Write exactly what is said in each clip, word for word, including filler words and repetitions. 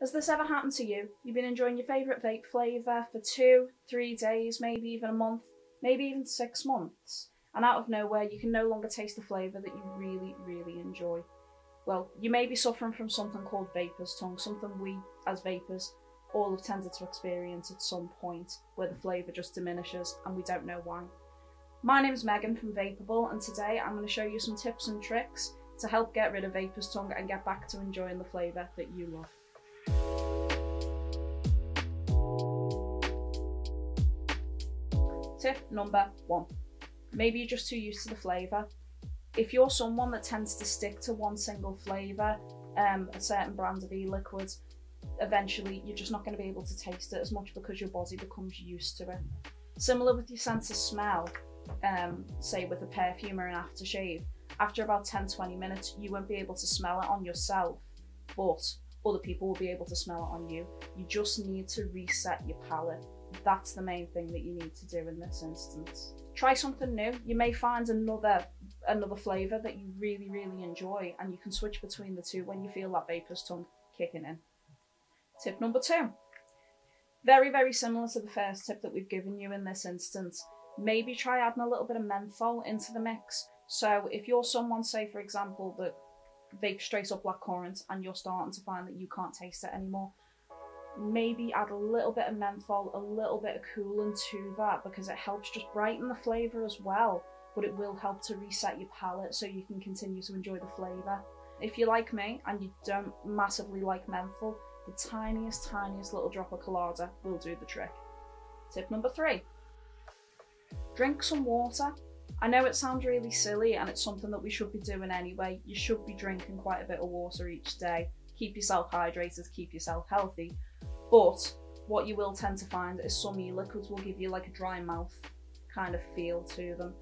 Has this ever happened to you? You've been enjoying your favourite vape flavour for two, three days, maybe even a month, maybe even six months, and out of nowhere you can no longer taste the flavour that you really, really enjoy. Well, you may be suffering from something called vapor's tongue, something we, as vapers, all have tended to experience at some point, where the flavour just diminishes and we don't know why. My name's Megan from Vapable, and today I'm going to show you some tips and tricks to help get rid of vapor's tongue and get back to enjoying the flavour that you love. Tip number one. Maybe you're just too used to the flavour. If you're someone that tends to stick to one single flavour, um, a certain brand of e-liquids, eventually you're just not going to be able to taste it as much because your body becomes used to it. Similar with your sense of smell, um, say with a perfume or an aftershave, after about ten to twenty minutes you won't be able to smell it on yourself, but other people will be able to smell it on you. You just need to reset your palate. That's the main thing that you need to do in this instance. Try something new. You may find another another flavour that you really, really enjoy, and you can switch between the two when you feel that vapor's tongue kicking in. Tip number two. Very, very similar to the first tip that we've given you in this instance. Maybe try adding a little bit of menthol into the mix. So if you're someone, say for example, that vape straight up blackcurrant and you're starting to find that you can't taste it anymore, maybe add a little bit of menthol, a little bit of coolant to that, because it helps just brighten the flavour as well, but it will help to reset your palate so you can continue to enjoy the flavour. If you're like me and you don't massively like menthol, the tiniest, tiniest little drop of colada will do the trick. Tip number three. Drink some water. I know it sounds really silly and it's something that we should be doing anyway. You should be drinking quite a bit of water each day. Keep yourself hydrated, keep yourself healthy. But what you will tend to find is some e-liquids will give you like a dry mouth kind of feel to them,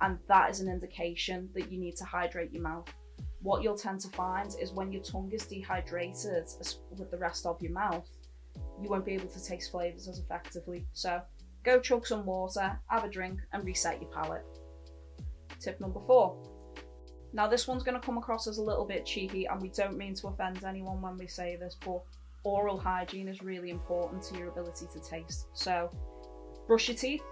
and that is an indication that you need to hydrate your mouth. What you'll tend to find is when your tongue is dehydrated with the rest of your mouth, you won't be able to taste flavours as effectively. So go chug some water, have a drink and reset your palate. Tip number four. Now this one's going to come across as a little bit cheeky, and we don't mean to offend anyone when we say this, but oral hygiene is really important to your ability to taste. So brush your teeth,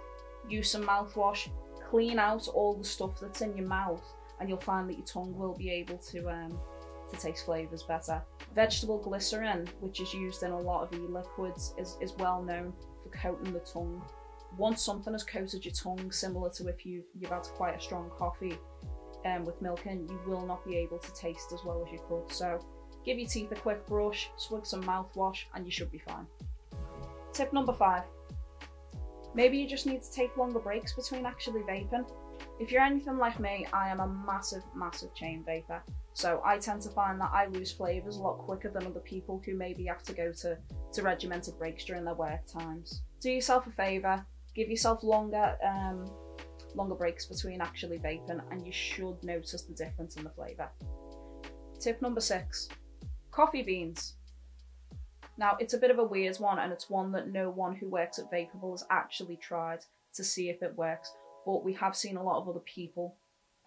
use some mouthwash, clean out all the stuff that's in your mouth, and you'll find that your tongue will be able to um, to taste flavours better. Vegetable glycerin, which is used in a lot of e-liquids, is, is well known for coating the tongue. Once something has coated your tongue, similar to if you've, you've had quite a strong coffee um, with milk in, you will not be able to taste as well as you could. So give your teeth a quick brush, swig some mouthwash, and you should be fine. Tip number five. Maybe you just need to take longer breaks between actually vaping. If you're anything like me, I am a massive, massive chain vapor, so I tend to find that I lose flavours a lot quicker than other people who maybe have to go to, to regimented breaks during their work times. Do yourself a favour, give yourself longer, um, longer breaks between actually vaping, and you should notice the difference in the flavour. Tip number six. Coffee beans. Now it's a bit of a weird one, and it's one that no one who works at Vapable has actually tried to see if it works, but we have seen a lot of other people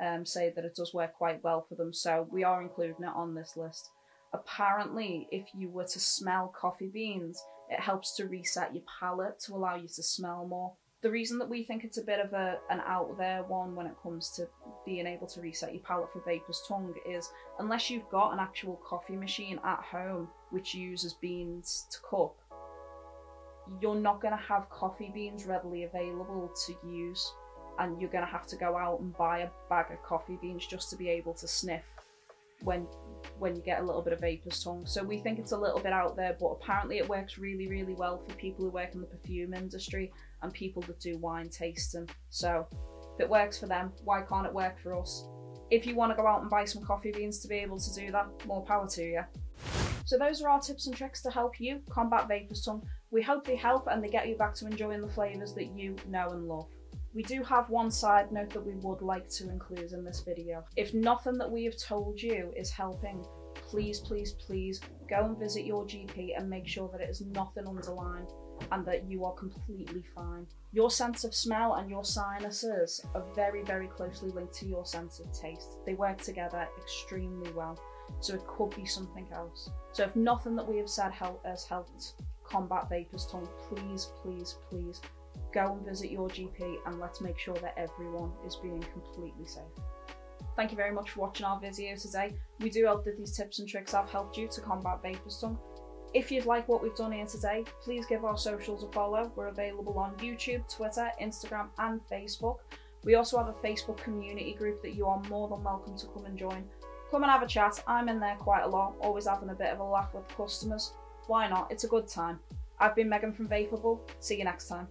um, say that it does work quite well for them, so we are including it on this list. Apparently, if you were to smell coffee beans, it helps to reset your palate to allow you to smell more. The reason that we think it's a bit of a, an out there one when it comes to being able to reset your palate for vapor's tongue is, unless you've got an actual coffee machine at home which uses beans to cup, you're not going to have coffee beans readily available to use, and you're going to have to go out and buy a bag of coffee beans just to be able to sniff when when you get a little bit of vapor's tongue. So we think it's a little bit out there, but apparently it works really, really well for people who work in the perfume industry and people that do wine tasting. So if it works for them, why can't it work for us? If you want to go out and buy some coffee beans to be able to do that, more power to you. So those are our tips and tricks to help you combat vapor's tongue. We hope they help and they get you back to enjoying the flavours that you know and love. We do have one side note that we would like to include in this video. If nothing that we have told you is helping, please, please, please go and visit your G P and make sure that it is nothing underlined and that you are completely fine. Your sense of smell and your sinuses are very, very closely linked to your sense of taste. They work together extremely well. So it could be something else. So if nothing that we have said help, has helped combat vapors' tongue, please, please, please go and visit your G P, and let's make sure that everyone is being completely safe. Thank you very much for watching our video today. We do hope that these tips and tricks have helped you to combat vapors' tongue. If you'd like what we've done here today, please give our socials a follow. We're available on YouTube, Twitter, Instagram and Facebook. We also have a Facebook community group that you are more than welcome to come and join. Come and have a chat. I'm in there quite a lot, always having a bit of a laugh with customers. Why not? It's a good time. I've been Megan from Vapable. See you next time.